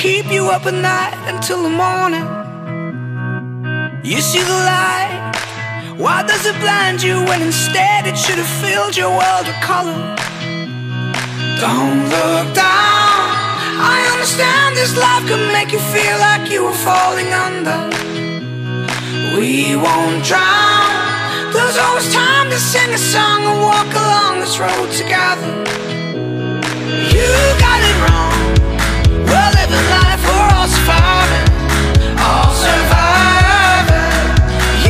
keep you up at night until the morning. You see the light, why does it blind you when instead it should have filled your world with color? Don't look down, I understand this life could make you feel like you were falling under. We won't drown, there's always time to sing a song and walk along this road together. You got it wrong, we're living life, we're all surviving, all surviving.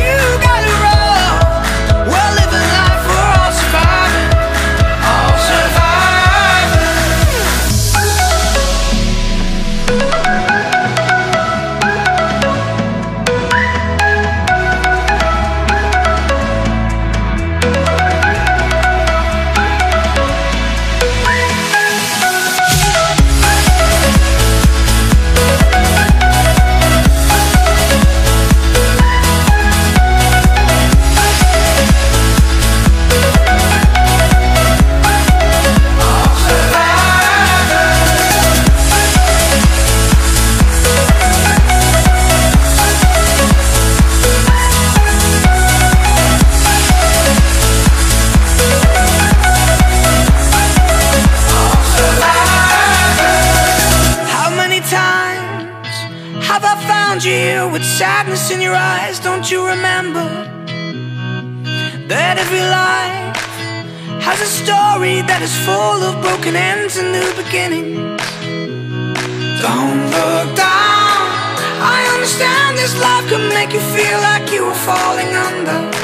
You got it wrong, we're living life, we're all surviving, all with sadness in your eyes. Don't you remember that every life has a story that is full of broken ends and new beginnings? Don't look down, I understand this life could make you feel like you were falling under.